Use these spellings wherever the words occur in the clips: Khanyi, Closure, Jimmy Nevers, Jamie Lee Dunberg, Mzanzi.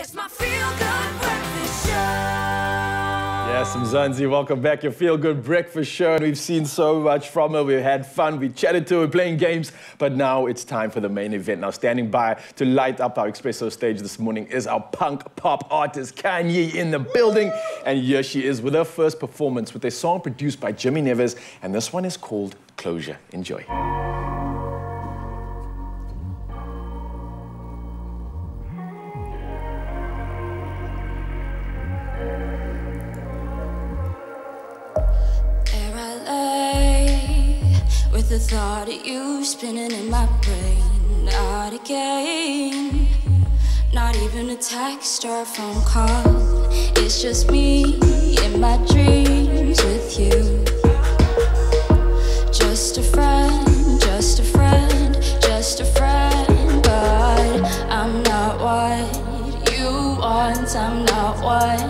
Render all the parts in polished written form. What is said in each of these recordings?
It's my feel-good breakfast show. Yes, Mzanzi, welcome back. Your feel-good breakfast show. We've seen so much from her. We had fun, we chatted to her, playing games. But now it's time for the main event. Now, standing by to light up our espresso stage this morning is our punk pop artist, Khanyi, in the building. And here she is with her first performance with a song produced by Jimmy Nevers. And this one is called Closure. Enjoy. The thought of you spinning in my brain, not a game, not even a text or a phone call. It's just me in my dreams with you. Just a friend, just a friend, just a friend, but I'm not what you want, I'm not what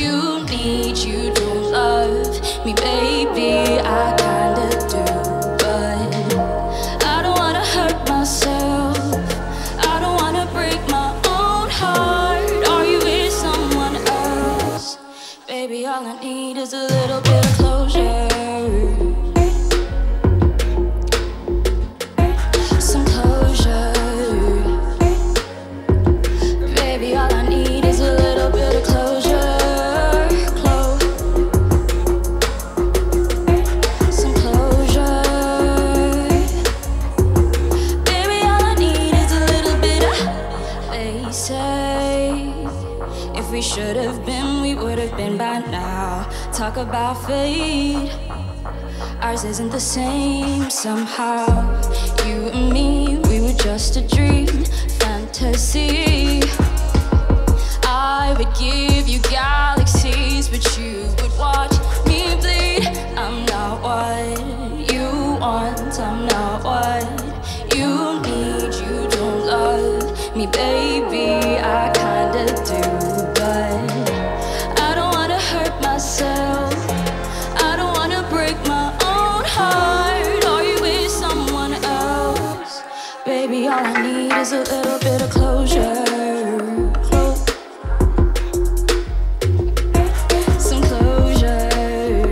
you need. You don't love me, baby, I kinda do. All I need is a little bit of closure, some closure. Baby, all I need is a little bit of closure, some closure. Baby, all I need is a little bit of. They say if we should have been, we would have been by now. Talk about fate, ours isn't the same somehow. You and me, we were just a dream, fantasy. I would give you galaxies, but you would watch me bleed. I'm not what you want, I'm not what you need. You don't love me, baby, I kinda do. Baby, all I need is a little bit of closure. Some closure.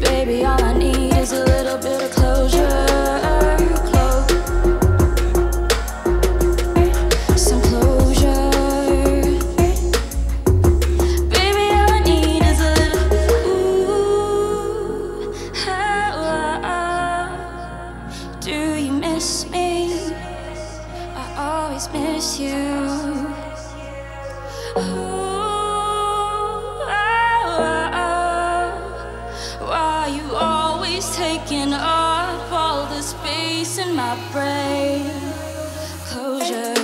Baby, all I need is a little bit of closure. Some closure. Baby, all I need is a little. Ooh, how do you miss me? I always miss you. Ooh, why you always taking up all the space in my brain? Closure.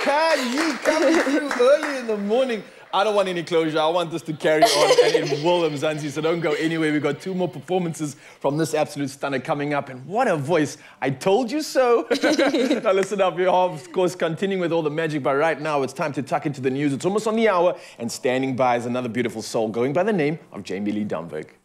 Khanyi coming through early in the morning. I don't want any closure. I want this to carry on, and it will, Mzanzi. So don't go anywhere. We've got two more performances from this absolute stunner coming up. And what a voice. I told you so. Now listen up. We are, of course, continuing with all the magic. But right now, it's time to tuck into the news. It's almost on the hour. And standing by is another beautiful soul going by the name of Jamie Lee Dunberg.